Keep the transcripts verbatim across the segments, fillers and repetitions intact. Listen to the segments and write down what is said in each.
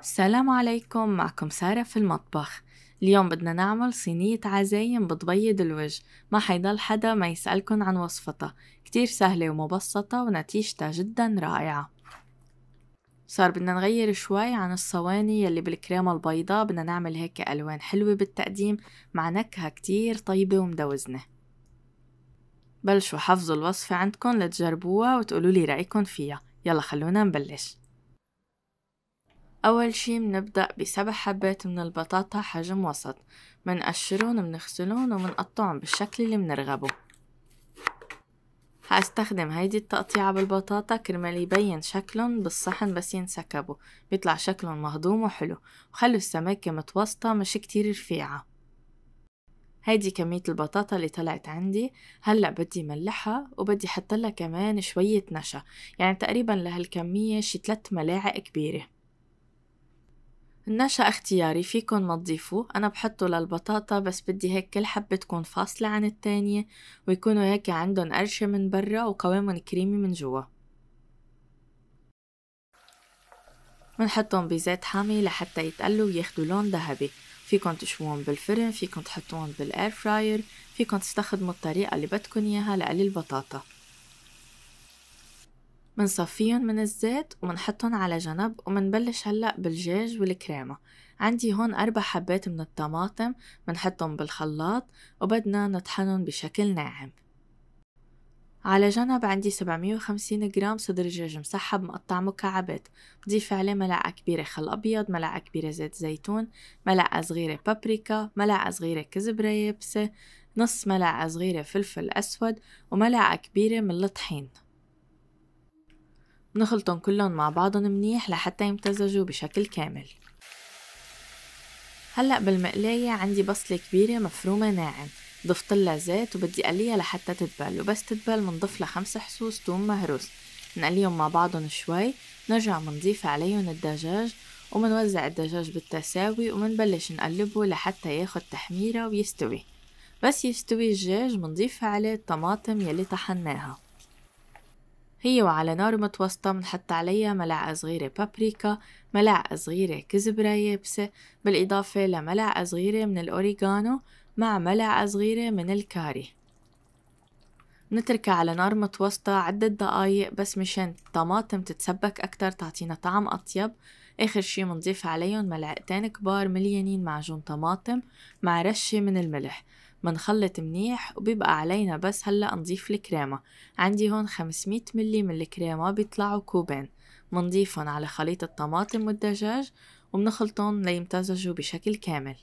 السلام عليكم، معكم سارة في المطبخ. اليوم بدنا نعمل صينية عزايم بتبيض الوجه، ما حيضل حدا ما يسألكن عن وصفتها، كتير سهلة ومبسطة ونتيجتها جدا رائعة. صار بدنا نغير شوي عن الصواني يلي بالكريمة البيضاء، بدنا نعمل هيك ألوان حلوة بالتقديم مع نكهة كتير طيبة ومدوزنة. بلشوا حفظوا الوصفة عندكن لتجربوها وتقولولي رأيكن فيها. يلا خلونا نبلش. أول شي بنبدأ بسبع حبات من البطاطا حجم وسط، منقشرون ومنغسلون ومنقطعهم بالشكل اللي منرغبه. هستخدم هيدي التقطيعة بالبطاطا كرمال يبين شكلهم بالصحن بس ينسكبوا، بيطلع شكلهم مهضوم وحلو. وخلوا السماكة متوسطة مش كتير رفيعة. هيدي كمية البطاطا اللي طلعت عندي. هلأ بدي ملحها وبدي حطلها كمان شوية نشا، يعني تقريبا لهالكمية شي ثلاث ملاعق كبيرة. النشا اختياري، فيكن ما تضيفوه، أنا بحطه للبطاطا بس بدي هيك كل حبة تكون فاصلة عن التانية ويكونوا هيك عندن قرشة من برا وقوامهم كريمي من جوا. منحطهم بزيت حامي لحتى يتقلوا وياخدوا لون ذهبي. فيكن تشوهم بالفرن، فيكن تحطوهم بالاير فراير، فيكن تستخدموا الطريقة اللي بدكن اياها لقلي البطاطا. منصفيهم من الزيت ومنحطهم على جنب، ومنبلش هلأ بالدجاج والكريمة. عندي هون أربع حبات من الطماطم، منحطهم بالخلاط وبدنا نطحنهم بشكل ناعم. على جنب عندي سبعمية وخمسين جرام صدر دجاج مسحب مقطع مكعبات، بضيف عليه ملعقة كبيرة خل أبيض، ملعقة كبيرة زيت زيتون، ملعقة صغيرة بابريكا، ملعقة صغيرة كزبرة يابسة، نص ملعقة صغيرة فلفل أسود، وملعقة كبيرة من الطحين. نخلطهم كلهم مع بعضهم منيح لحتى يمتزجوا بشكل كامل. هلأ بالمقلاية عندي بصلة كبيرة مفرومة ناعم، ضفت لها زيت وبدي قليها لحتى تدبل، وبس تدبل منضيف لها خمس حصوص توم مهروس، نقليهم مع بعضهم شوي، نرجع منضيف عليهم الدجاج ومنوزع الدجاج بالتساوي ومنبلش نقلبه لحتى ياخد تحميرة ويستوي. بس يستوي الدجاج منضيف عليه الطماطم يلي طحناها. هي وعلى نار متوسطة بنحط عليها ملعقة صغيرة بابريكا، ملعقة صغيرة كزبرة يابسة، بالإضافة لملعقة صغيرة من الأوريغانو مع ملعقة صغيرة من الكاري. نتركها على نار متوسطة عدة دقايق بس مشان الطماطم تتسبك أكتر تعطينا طعم أطيب. آخر شي منضيف عليهم ملعقتين كبار مليانين معجون طماطم مع رشة من الملح. منخلط منيح وبيبقى علينا بس هلأ نضيف الكريمة. عندي هون خمسمية ملي من الكريمة بيطلعوا كوبين، منضيفهم على خليط الطماطم والدجاج وبنخلطهم ليمتزجوا بشكل كامل.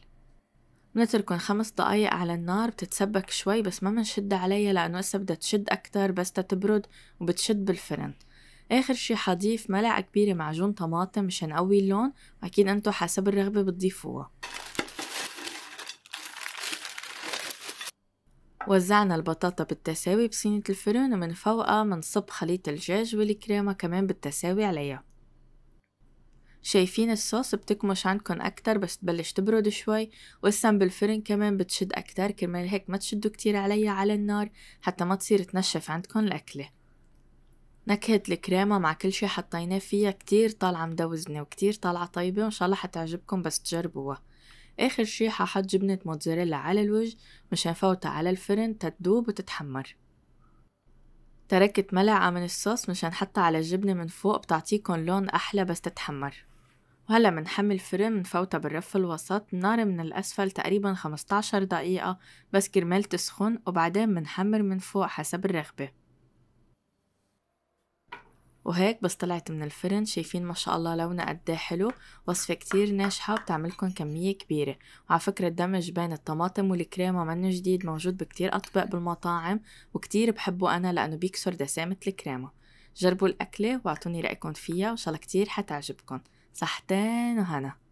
بنتركن خمس دقايق على النار، بتتسبك شوي بس ما منشد عليها لأنه هسه بدها تشد أكتر بس تتبرد وبتشد بالفرن. آخر شي حضيف ملعقة كبيرة معجون طماطم مشان قوي اللون، وأكيد أنتو حسب الرغبة بتضيفوها. وزعنا البطاطا بالتساوي بصينة الفرن ومن فوقها منصب خليط الدجاج والكريمة كمان بالتساوي عليها. شايفين الصوص بتكمش عندكن أكتر بس تبلش تبرد شوي، والسم بالفرن كمان بتشد أكتر كرمال هيك ما تشدوا كتير عليها على النار حتى ما تصير تنشف عندكن الأكلة. نكهة الكريمة مع كل شي حطيناه فيها كتير طالعة مدوزنة وكتير طالعة طيبة، وإن شاء الله حتعجبكم بس تجربوها. آخر شي ححط جبنة موتزاريلا على الوجه مشان فوتها على الفرن تتذوب وتتحمر. تركت ملعقة من الصوص مشان حطها على الجبنة من فوق، بتعطيكم لون أحلى بس تتحمر. وهلا منحمي الفرن، منفوتها بالرف الوسط، النار من الأسفل تقريبا خمستعشر دقيقة بس كرمال تسخن، وبعدين منحمر من فوق حسب الرغبة. وهيك بس طلعت من الفرن، شايفين ما شاء الله لونها قد ايه حلو. وصفة كتير ناجحة وبتعملكم كمية كبيرة. وعلى فكرة الدمج بين الطماطم والكريمة منه جديد، موجود بكتير أطباق بالمطاعم وكتير بحبه أنا لأنه بيكسر دسامة الكريمة. جربوا الأكلة واعطوني رأيكم فيها وإن شاء الله كتير حتعجبكم. صحتين وهنا.